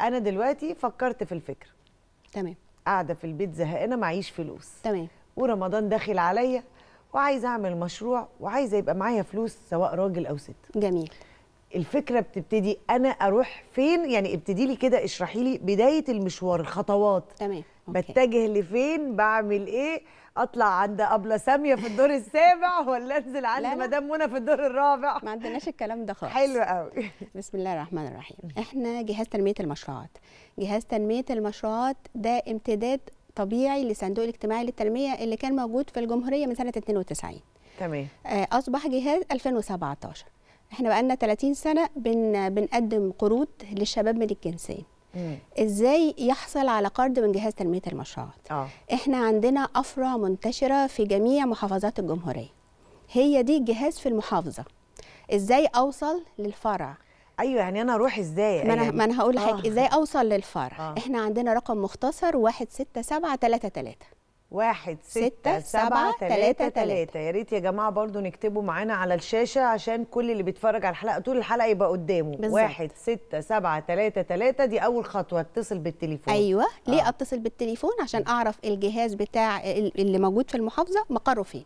انا دلوقتي فكرت في الفكره، تمام، قاعده في البيت زهقانه معيش فلوس، تمام، ورمضان داخل عليا وعايزه اعمل مشروع وعايزه يبقى معايا فلوس سواء راجل او ست. جميل. الفكره بتبتدي انا اروح فين؟ يعني ابتدي لي كده، اشرحي لي بدايه المشوار، الخطوات. تمام. بتجه لفين؟ بعمل ايه؟ اطلع عند ابله ساميه في الدور السابع ولا انزل عند مدام منى في الدور الرابع؟ ما عندناش الكلام ده خالص. حلو قوي. بسم الله الرحمن الرحيم. احنا جهاز تنميه المشروعات. جهاز تنميه المشروعات ده امتداد طبيعي لصندوق الاجتماعي للتنميه اللي كان موجود في الجمهوريه من سنه 92. تمام. اصبح جهاز 2017. احنا بقالنا 30 سنه بنقدم قروض للشباب من الجنسين. ازاي يحصل على قرض من جهاز تنميه المشروعات؟ احنا عندنا افرع منتشره في جميع محافظات الجمهوريه، هي دي الجهاز في المحافظه. ازاي اوصل للفرع؟ ايوه، يعني انا اروح ازاي؟ ما انا هقول لحضرتك ازاي اوصل للفرع. احنا عندنا رقم مختصر 16733. 16733. يا ريت يا جماعه برضو نكتبوا معانا على الشاشه عشان كل اللي بيتفرج على الحلقه طول الحلقه يبقى قدامه. 16733 دي اول خطوه، اتصل بالتليفون. ايوه. ليه اتصل بالتليفون؟ عشان اعرف الجهاز بتاع اللي موجود في المحافظه مقره فين.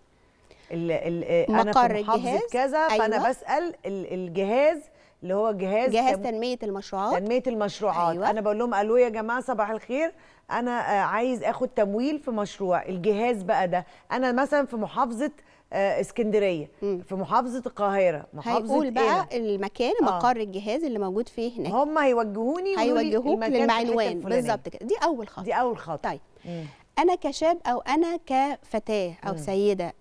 مقر الجهاز كذا. فانا بسال الجهاز اللي هو جهاز تنميه المشروعات. أيوة. انا بقول لهم الو يا جماعه صباح الخير، انا عايز اخد تمويل في مشروع. الجهاز بقى ده انا مثلا في محافظه اسكندريه، في محافظه القاهره، محافظه هيقول بقى المكان، مقر الجهاز اللي موجود فيه هناك. هم هيوجهوك للمعلوان بالظبط كده. دي اول خطوه. طيب. انا كشاب او انا كفتاه او سيده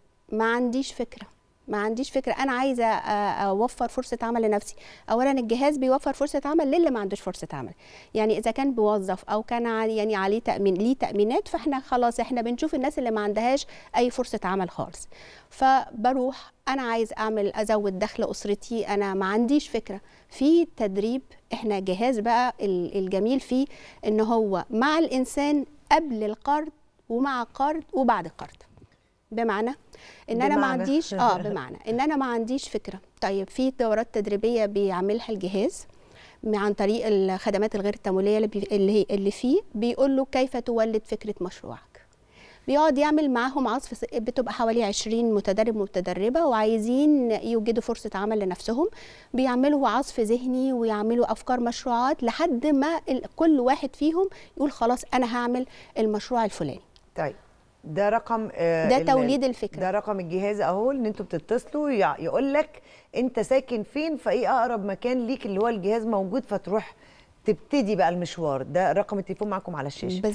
ما عنديش فكره، انا عايزه اوفر فرصه عمل لنفسي. اولا الجهاز بيوفر فرصه عمل للي ما عندوش فرصه عمل، يعني اذا كان بيوظف او كان يعني عليه تامين، ليه تامينات، فاحنا خلاص احنا بنشوف الناس اللي ما عندهاش اي فرصه عمل خالص. فبروح انا عايز اعمل ازود دخل اسرتي، انا ما عنديش فكره. في تدريب، احنا جهاز بقى الجميل فيه ان هو مع الانسان قبل القرض ومع القرض وبعد القرض. بمعنى ان انا ما عنديش فكره. طيب، في دورات تدريبيه بيعملها الجهاز عن طريق الخدمات الغير التمويليه اللي فيه، بيقول له كيف تولد فكره مشروعك. بيقعد يعمل معاهم عصف، بتبقى حوالي 20 متدرب ومتدربه وعايزين يوجدوا فرصه عمل لنفسهم. بيعملوا عصف ذهني ويعملوا افكار مشروعات لحد ما كل واحد فيهم يقول خلاص انا هعمل المشروع الفلاني. طيب، ده رقم ده توليد الفكره. ده رقم الجهاز اهو، ان انتوا بتتصلوا يقول لك انت ساكن فين، فايه اقرب مكان ليك اللي هو الجهاز موجود، فتروح تبتدي بقى المشوار. ده رقم التليفون معاكم على الشاشه.